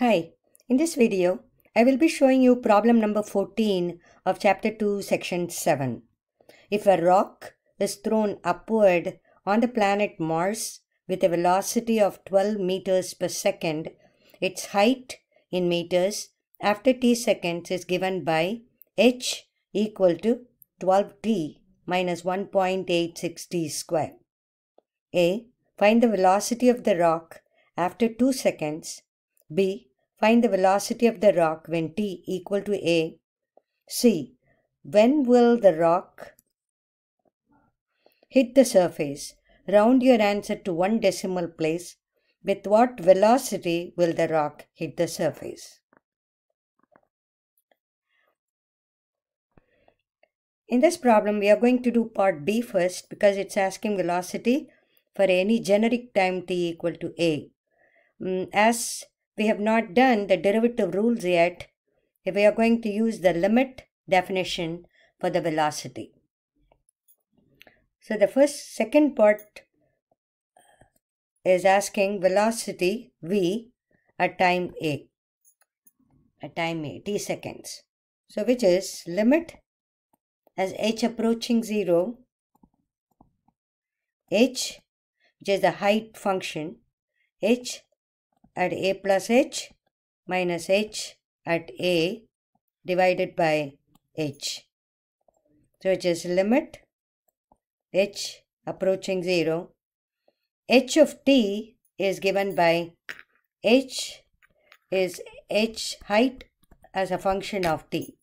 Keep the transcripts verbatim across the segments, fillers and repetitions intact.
Hi, in this video, I will be showing you problem number fourteen of chapter two, section seven. If a rock is thrown upward on the planet Mars with a velocity of twelve meters per second, its height in meters after t seconds is given by h equal to twelve t minus one point eight six t squared. A. Find the velocity of the rock after two seconds. B. Find the velocity of the rock when t equal to a. C. When will the rock hit the surface? Round your answer to one decimal place. With what velocity will the rock hit the surface? In this problem, we are going to do part B first because it's asking velocity for any generic time t equal to a. As we have not done the derivative rules yet, we are going to use the limit definition for the velocity. So the first, second part is asking velocity v at time a, at time a, t seconds. So which is limit as h approaching zero, h which is the height function, h at a plus h minus h at a divided by h. So it is limit h approaching zero. H of t is given by h is h height as a function of t.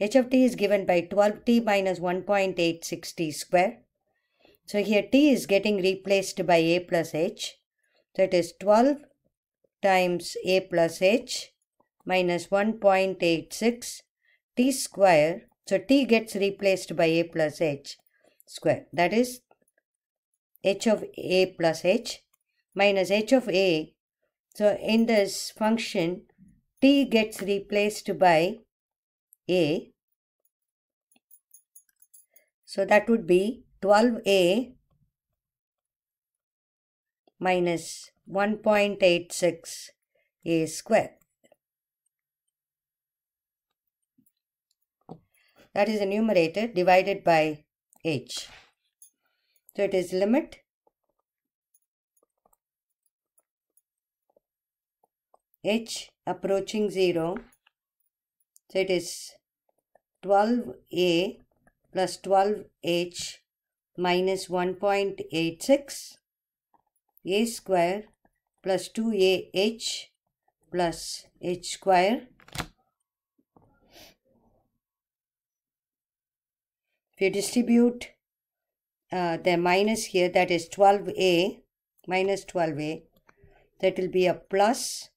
H of t is given by twelve t minus one point eight six t squared. So here t is getting replaced by a plus h. So it is twelve times a plus h minus one point eight six t squared. So t gets replaced by a plus h square. That is h of a plus h minus h of a. So in this function, t gets replaced by a. So that would be twelve a minus one point eight six a squared. That is the numerator divided by h. So it is limit h approaching zero. So it is twelve a plus twelve h minus one point eight six a squared plus two a h plus h square. If you distribute uh, the minus here, that is twelve a minus twelve a, that will be a plus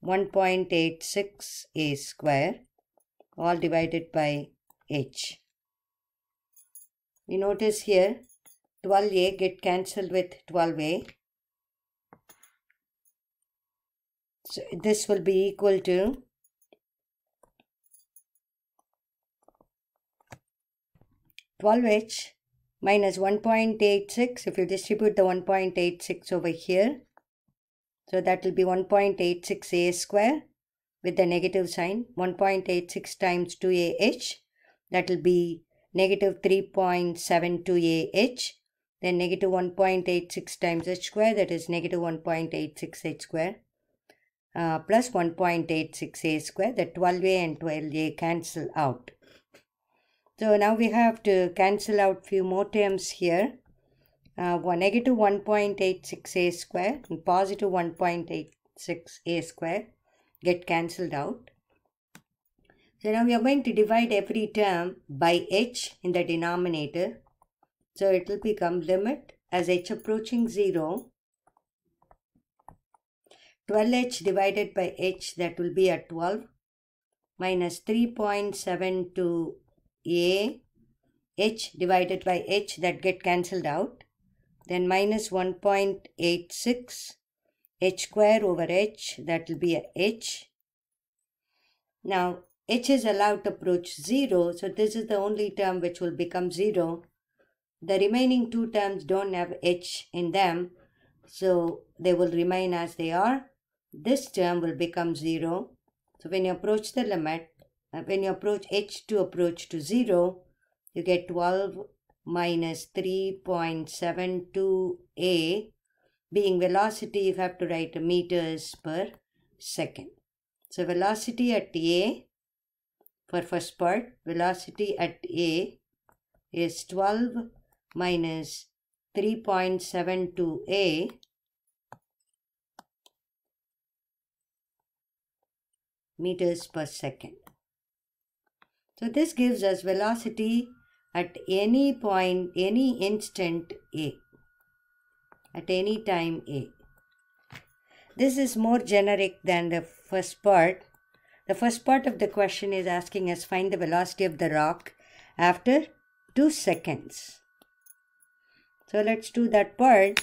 one point eight six a squared all divided by h. We notice here twelve a get cancelled with twelve a. So this will be equal to twelve h minus one point eight six. If you distribute the one point eight six over here, so that will be one point eight six a squared with the negative sign. one point eight six times two a h, that will be negative three point seven two a h. Then negative one point eight six times h square, that is negative one point eight six h squared. Uh, plus one point eight six a squared, the twelve a and twelve a cancel out. So now we have to cancel out few more terms here. Uh, one, negative one point eight six a squared and positive one point eight six a squared get cancelled out. So now we are going to divide every term by h in the denominator. So it will become limit as h approaching zero, twelve h divided by h, that will be at twelve, minus three point seven two a, h divided by h, that get cancelled out, then minus one point eight six h square over h, that will be a h. Now h is allowed to approach zero, so this is the only term which will become zero. The remaining two terms don't have h in them, so they will remain as they are. this term will become zero. So when you approach the limit, when you approach h to approach to zero, you get twelve minus three point seven two a. Being velocity, you have to write meters per second. So velocity at a, for first part, velocity at a is twelve minus three point seven two a meters per second. So this gives us velocity at any point, any instant a, at any time a. This is more generic than the first part. The first part of the question is asking us find the velocity of the rock after two seconds. So let's do that part.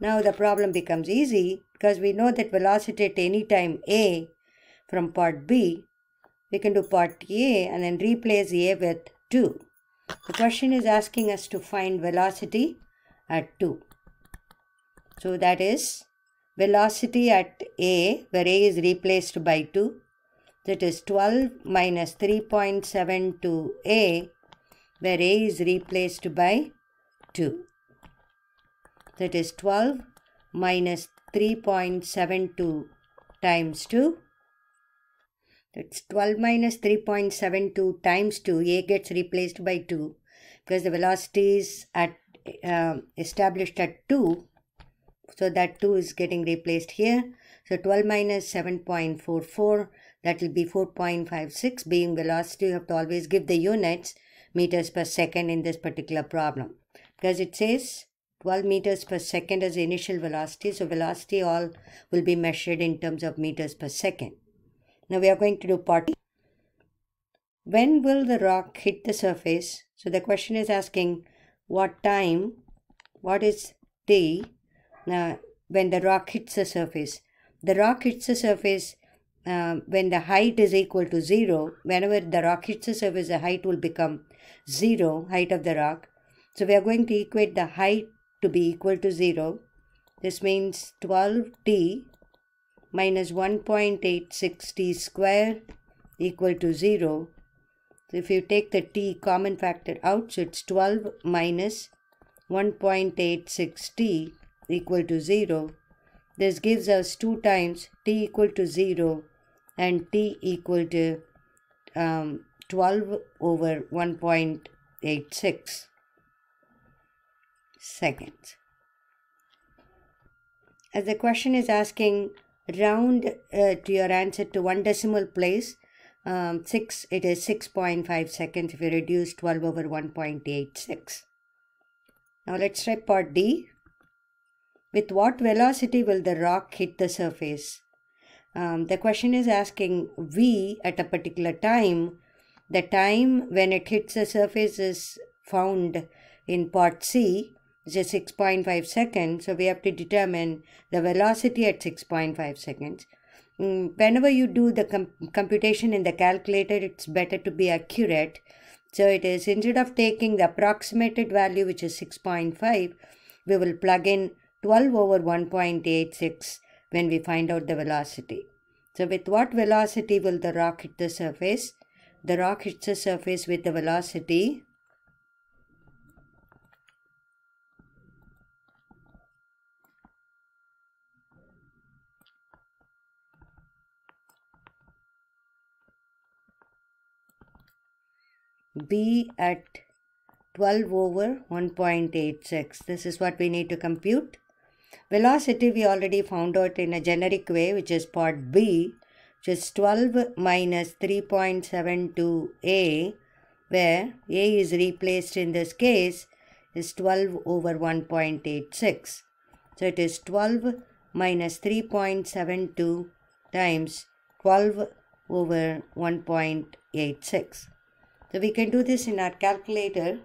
Now the problem becomes easy because we know that velocity at any time a from part B. We can do part A and then replace A with two. The question is asking us to find velocity at two. So that is velocity at A, where A is replaced by two. That is twelve minus three point seven two A, where A is replaced by two. That is twelve minus three point seven two times two. That's twelve minus three point seven two times two. A gets replaced by two because the velocity is at, uh, established at two. So that two is getting replaced here. So twelve minus seven point four four, that will be four point five six. Being velocity, you have to always give the units, meters per second, in this particular problem. Because it says twelve meters per second as initial velocity. So velocity all will be measured in terms of meters per second. Now we are going to do part B. When will the rock hit the surface? So the question is asking what time, what is t, now when the rock hits the surface. The rock hits the surface uh, when the height is equal to zero. Whenever the rock hits the surface, the height will become zero, height of the rock. So we are going to equate the height to be equal to zero. This means twelve t minus one point eight six t square equal to zero. So if you take the t common factor out, so it's twelve minus one point eight six t equal to zero. This gives us two times t equal to zero and t equal to um, twelve over one point eight six seconds. As the question is asking, round uh, to your answer to one decimal place, um, six, it is six point five seconds if you reduce twelve over one point eight six. Now let's try part D. With what velocity will the rock hit the surface? Um, the question is asking V at a particular time. The time when it hits the surface is found in part C, which is six point five seconds. So we have to determine the velocity at six point five seconds. Whenever you do the com computation in the calculator, it's better to be accurate. So it is, instead of taking the approximated value, which is six point five, we will plug in twelve over one point eight six when we find out the velocity. So with what velocity will the rock hit the surface? The rock hits the surface with the velocity B at twelve over one point eight six. This is what we need to compute. Velocity we already found out in a generic way, which is part B, which is twelve minus three point seven two a, where a is replaced in this case is twelve over one point eight six. So it is twelve minus three point seven two times twelve over one point eight six. So we can do this in our calculator.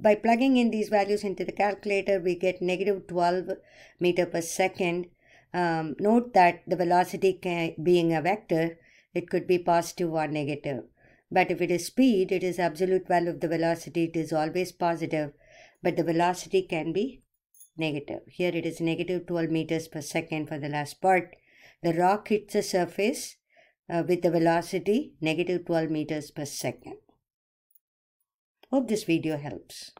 By plugging in these values into the calculator, we get negative twelve meter per second. Um, note that the velocity can, being a vector, it could be positive or negative. But if it is speed, it is absolute value of the velocity. It is always positive, but the velocity can be negative. Here it is negative twelve meters per second for the last part. The rock hits the surface uh, with the velocity negative twelve meters per second. Hope this video helps.